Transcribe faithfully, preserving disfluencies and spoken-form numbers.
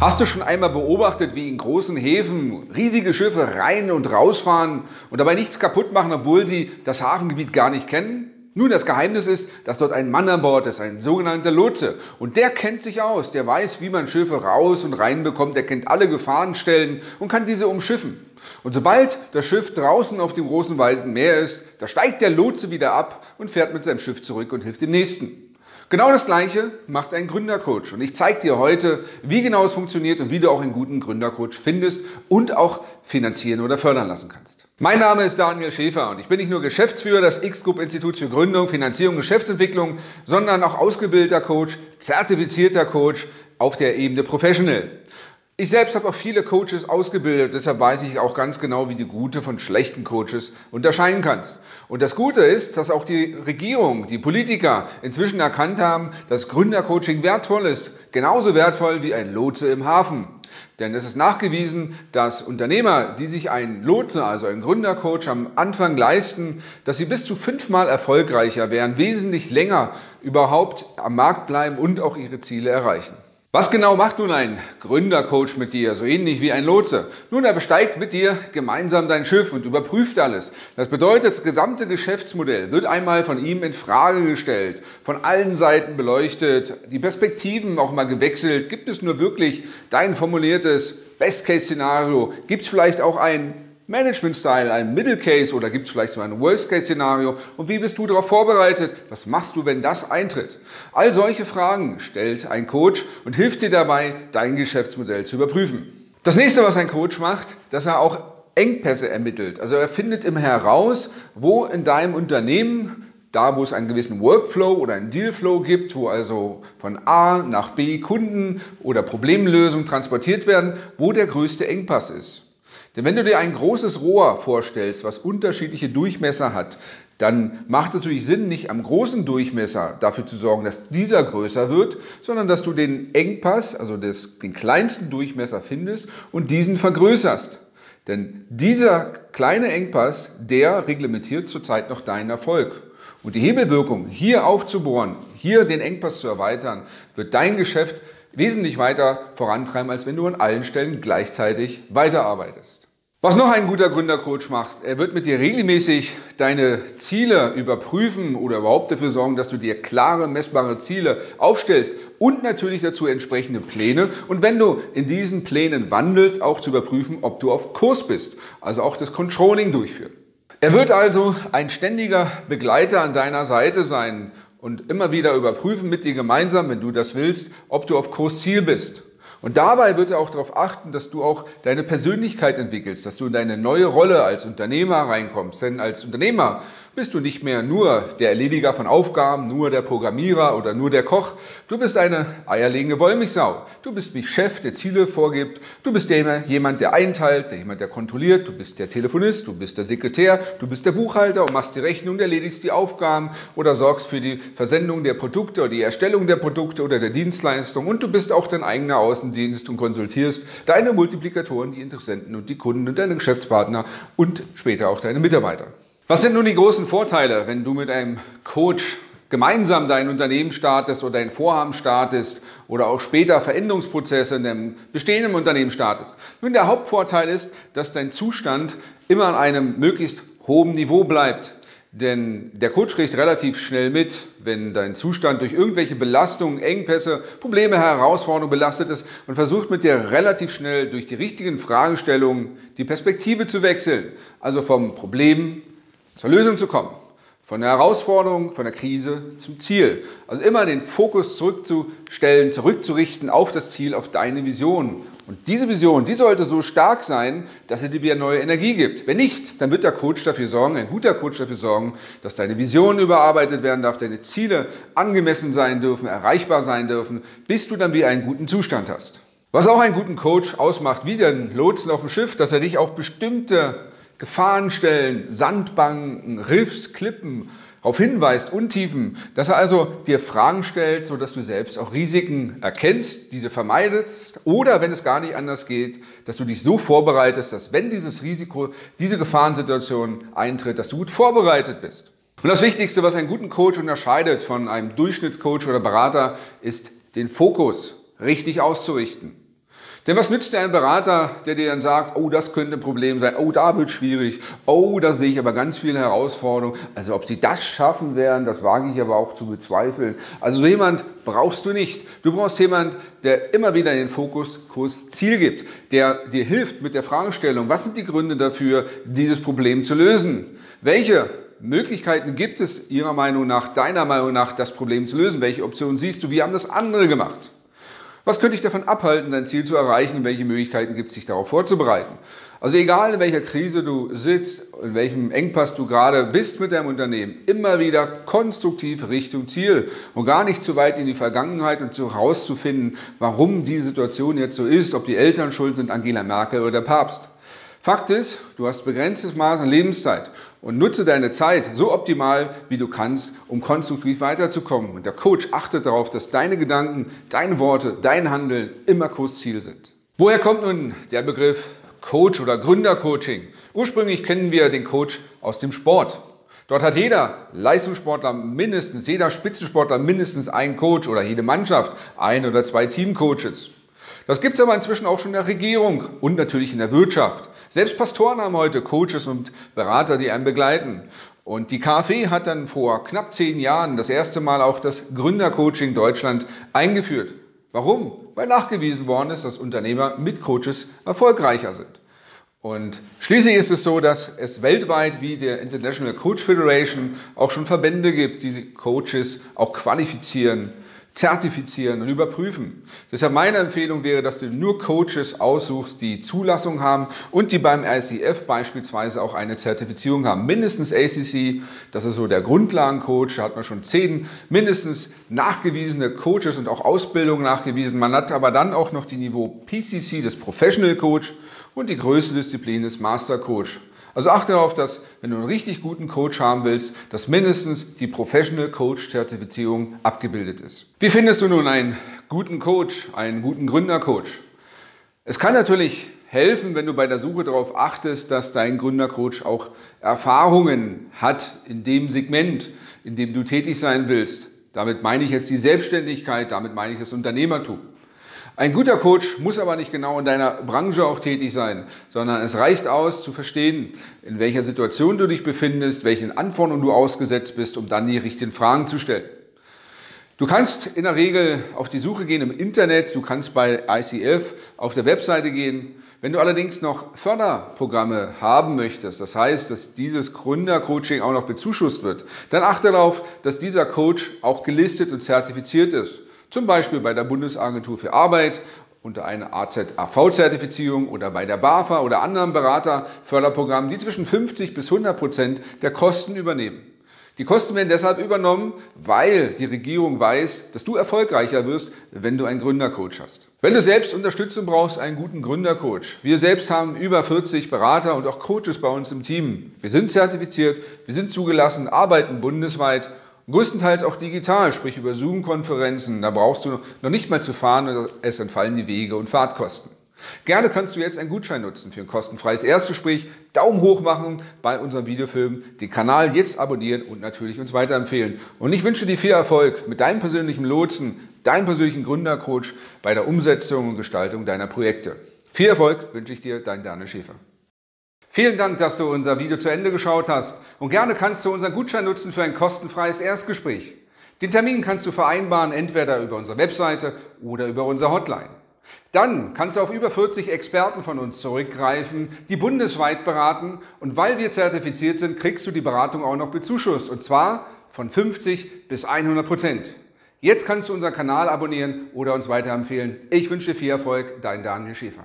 Hast du schon einmal beobachtet, wie in großen Häfen riesige Schiffe rein und rausfahren und dabei nichts kaputt machen, obwohl sie das Hafengebiet gar nicht kennen? Nun, das Geheimnis ist, dass dort ein Mann an Bord ist, ein sogenannter Lotse. Und der kennt sich aus, der weiß, wie man Schiffe raus und rein bekommt, der kennt alle Gefahrenstellen und kann diese umschiffen. Und sobald das Schiff draußen auf dem großen weiten Meer ist, da steigt der Lotse wieder ab und fährt mit seinem Schiff zurück und hilft dem Nächsten. Genau das Gleiche macht ein Gründercoach und ich zeige dir heute, wie genau es funktioniert und wie du auch einen guten Gründercoach findest und auch finanzieren oder fördern lassen kannst. Mein Name ist Daniel Schäfer und ich bin nicht nur Geschäftsführer des X-Group Instituts für Gründung, Finanzierung und Geschäftsentwicklung, sondern auch ausgebildeter Coach, zertifizierter Coach auf der Ebene Professional. Ich selbst habe auch viele Coaches ausgebildet, deshalb weiß ich auch ganz genau, wie du gute von schlechten Coaches unterscheiden kannst. Und das Gute ist, dass auch die Regierung, die Politiker inzwischen erkannt haben, dass Gründercoaching wertvoll ist, genauso wertvoll wie ein Lotse im Hafen. Denn es ist nachgewiesen, dass Unternehmer, die sich einen Lotse, also einen Gründercoach am Anfang leisten, dass sie bis zu fünfmal erfolgreicher wären, wesentlich länger überhaupt am Markt bleiben und auch ihre Ziele erreichen. Was genau macht nun ein Gründercoach mit dir, so ähnlich wie ein Lotse? Nun, er besteigt mit dir gemeinsam dein Schiff und überprüft alles. Das bedeutet, das gesamte Geschäftsmodell wird einmal von ihm in Frage gestellt, von allen Seiten beleuchtet, die Perspektiven auch mal gewechselt. Gibt es nur wirklich dein formuliertes Best-Case-Szenario? Gibt es vielleicht auch ein Management-Style, ein Middle-Case oder gibt es vielleicht so ein Worst-Case-Szenario? Und wie bist du darauf vorbereitet? Was machst du, wenn das eintritt? All solche Fragen stellt ein Coach und hilft dir dabei, dein Geschäftsmodell zu überprüfen. Das nächste, was ein Coach macht, dass er auch Engpässe ermittelt. Also er findet immer heraus, wo in deinem Unternehmen, da wo es einen gewissen Workflow oder einen Dealflow gibt, wo also von A nach B Kunden oder Problemlösungen transportiert werden, wo der größte Engpass ist. Denn wenn du dir ein großes Rohr vorstellst, was unterschiedliche Durchmesser hat, dann macht es natürlich Sinn, nicht am großen Durchmesser dafür zu sorgen, dass dieser größer wird, sondern dass du den Engpass, also das, den kleinsten Durchmesser findest und diesen vergrößerst. Denn dieser kleine Engpass, der reglementiert zurzeit noch deinen Erfolg. Und die Hebelwirkung, hier aufzubohren, hier den Engpass zu erweitern, wird dein Geschäft wesentlich weiter vorantreiben, als wenn du an allen Stellen gleichzeitig weiterarbeitest. Was noch ein guter Gründercoach macht, er wird mit dir regelmäßig deine Ziele überprüfen oder überhaupt dafür sorgen, dass du dir klare, messbare Ziele aufstellst und natürlich dazu entsprechende Pläne. Und wenn du in diesen Plänen wandelst, auch zu überprüfen, ob du auf Kurs bist, also auch das Controlling durchführen. Er wird also ein ständiger Begleiter an deiner Seite sein und immer wieder überprüfen mit dir gemeinsam, wenn du das willst, ob du auf Kursziel bist. Und dabei wird er auch darauf achten, dass du auch deine Persönlichkeit entwickelst, dass du in deine neue Rolle als Unternehmer reinkommst. Denn als Unternehmer bist du nicht mehr nur der Erlediger von Aufgaben, nur der Programmierer oder nur der Koch. Du bist eine eierlegende Wollmilchsau. Du bist wie Chef, der Ziele vorgibt. Du bist jemand, der einteilt, jemand, der kontrolliert. Du bist der Telefonist, du bist der Sekretär, du bist der Buchhalter und machst die Rechnung, erledigst die Aufgaben oder sorgst für die Versendung der Produkte oder die Erstellung der Produkte oder der Dienstleistung. Und du bist auch dein eigener Außendienst und konsultierst deine Multiplikatoren, die Interessenten und die Kunden und deine Geschäftspartner und später auch deine Mitarbeiter. Was sind nun die großen Vorteile, wenn du mit einem Coach gemeinsam dein Unternehmen startest oder dein Vorhaben startest oder auch später Veränderungsprozesse in deinem bestehenden Unternehmen startest? Nun, der Hauptvorteil ist, dass dein Zustand immer an einem möglichst hohen Niveau bleibt. Denn der Coach kriegt relativ schnell mit, wenn dein Zustand durch irgendwelche Belastungen, Engpässe, Probleme, Herausforderungen belastet ist und versucht mit dir relativ schnell durch die richtigen Fragestellungen die Perspektive zu wechseln. Also vom Problem zur Lösung zu kommen, von der Herausforderung, von der Krise zum Ziel. Also immer den Fokus zurückzustellen, zurückzurichten auf das Ziel, auf deine Vision. Und diese Vision, die sollte so stark sein, dass sie dir wieder neue Energie gibt. Wenn nicht, dann wird der Coach dafür sorgen, ein guter Coach dafür sorgen, dass deine Vision überarbeitet werden darf, deine Ziele angemessen sein dürfen, erreichbar sein dürfen, bis du dann wieder einen guten Zustand hast. Was auch einen guten Coach ausmacht, wie den Lotsen auf dem Schiff, dass er dich auf bestimmte Gefahrenstellen, Sandbanken, Riffs, Klippen darauf hinweist, Untiefen, dass er also dir Fragen stellt, sodass du selbst auch Risiken erkennst, diese vermeidest oder, wenn es gar nicht anders geht, dass du dich so vorbereitest, dass wenn dieses Risiko, diese Gefahrensituation eintritt, dass du gut vorbereitet bist. Und das Wichtigste, was einen guten Coach unterscheidet von einem Durchschnittscoach oder Berater, ist, den Fokus richtig auszurichten. Denn was nützt dir ein Berater, der dir dann sagt, oh, das könnte ein Problem sein, oh, da wird es schwierig, oh, da sehe ich aber ganz viele Herausforderungen. Also ob sie das schaffen werden, das wage ich aber auch zu bezweifeln. Also so jemand brauchst du nicht. Du brauchst jemanden, der immer wieder den Fokus, Kurs, Ziel gibt, der dir hilft mit der Fragestellung, was sind die Gründe dafür, dieses Problem zu lösen? Welche Möglichkeiten gibt es Ihrer Meinung nach, deiner Meinung nach, das Problem zu lösen? Welche Optionen siehst du? Wie haben das andere gemacht? Was könnte ich davon abhalten, dein Ziel zu erreichen? Welche Möglichkeiten gibt es, sich darauf vorzubereiten? Also egal, in welcher Krise du sitzt, in welchem Engpass du gerade bist mit deinem Unternehmen, immer wieder konstruktiv Richtung Ziel und gar nicht zu weit in die Vergangenheit und so herauszufinden, warum die Situation jetzt so ist, ob die Eltern schuld sind, Angela Merkel oder der Papst. Fakt ist, du hast begrenztes Maß an Lebenszeit und nutze deine Zeit so optimal, wie du kannst, um konstruktiv weiterzukommen. Und der Coach achtet darauf, dass deine Gedanken, deine Worte, dein Handeln immer Kursziel sind. Woher kommt nun der Begriff Coach oder Gründercoaching? Ursprünglich kennen wir den Coach aus dem Sport. Dort hat jeder Leistungssportler mindestens, jeder Spitzensportler mindestens einen Coach oder jede Mannschaft ein oder zwei Teamcoaches. Das gibt es aber inzwischen auch schon in der Regierung und natürlich in der Wirtschaft. Selbst Pastoren haben heute Coaches und Berater, die einen begleiten. Und die KfW hat dann vor knapp zehn Jahren das erste Mal auch das Gründercoaching Deutschland eingeführt. Warum? Weil nachgewiesen worden ist, dass Unternehmer mit Coaches erfolgreicher sind. Und schließlich ist es so, dass es weltweit wie der International Coach Federation auch schon Verbände gibt, die Coaches auch qualifizieren, zertifizieren und überprüfen. Deshalb meine Empfehlung wäre, dass du nur Coaches aussuchst, die Zulassung haben und die beim I C F beispielsweise auch eine Zertifizierung haben. Mindestens A C C, das ist so der Grundlagencoach, da hat man schon zehn mindestens nachgewiesene Coaches und auch Ausbildungen nachgewiesen. Man hat aber dann auch noch die Niveau P C C, das Professional Coach, und die größte Disziplin des Master Coach. Also achte darauf, dass, wenn du einen richtig guten Coach haben willst, dass mindestens die Professional Coach Zertifizierung abgebildet ist. Wie findest du nun einen guten Coach, einen guten Gründercoach? Es kann natürlich helfen, wenn du bei der Suche darauf achtest, dass dein Gründercoach auch Erfahrungen hat in dem Segment, in dem du tätig sein willst. Damit meine ich jetzt die Selbstständigkeit, damit meine ich das Unternehmertum. Ein guter Coach muss aber nicht genau in deiner Branche auch tätig sein, sondern es reicht aus, zu verstehen, in welcher Situation du dich befindest, welchen Anforderungen du ausgesetzt bist, um dann die richtigen Fragen zu stellen. Du kannst in der Regel auf die Suche gehen im Internet, du kannst bei I C F auf der Webseite gehen. Wenn du allerdings noch Förderprogramme haben möchtest, das heißt, dass dieses Gründercoaching auch noch bezuschusst wird, dann achte darauf, dass dieser Coach auch gelistet und zertifiziert ist. Zum Beispiel bei der Bundesagentur für Arbeit unter einer A Z A V-Zertifizierung oder bei der BAFA oder anderen Beraterförderprogrammen, die zwischen fünfzig bis hundert Prozent der Kosten übernehmen. Die Kosten werden deshalb übernommen, weil die Regierung weiß, dass du erfolgreicher wirst, wenn du einen Gründercoach hast. Wenn du selbst Unterstützung brauchst, einen guten Gründercoach. Wir selbst haben über vierzig Berater und auch Coaches bei uns im Team. Wir sind zertifiziert, wir sind zugelassen, arbeiten bundesweit. Größtenteils auch digital, sprich über Zoom-Konferenzen. Da brauchst du noch nicht mal zu fahren, es entfallen die Wege und Fahrtkosten. Gerne kannst du jetzt einen Gutschein nutzen für ein kostenfreies Erstgespräch. Daumen hoch machen bei unserem Videofilm, den Kanal jetzt abonnieren und natürlich uns weiterempfehlen. Und ich wünsche dir viel Erfolg mit deinem persönlichen Lotsen, deinem persönlichen Gründercoach bei der Umsetzung und Gestaltung deiner Projekte. Viel Erfolg wünsche ich dir, dein Daniel Schäfer. Vielen Dank, dass du unser Video zu Ende geschaut hast und gerne kannst du unseren Gutschein nutzen für ein kostenfreies Erstgespräch. Den Termin kannst du vereinbaren, entweder über unsere Webseite oder über unsere Hotline. Dann kannst du auf über vierzig Experten von uns zurückgreifen, die bundesweit beraten, und weil wir zertifiziert sind, kriegst du die Beratung auch noch bezuschusst, und zwar von fünfzig bis hundert Prozent. Jetzt kannst du unseren Kanal abonnieren oder uns weiterempfehlen. Ich wünsche dir viel Erfolg, dein Daniel Schäfer.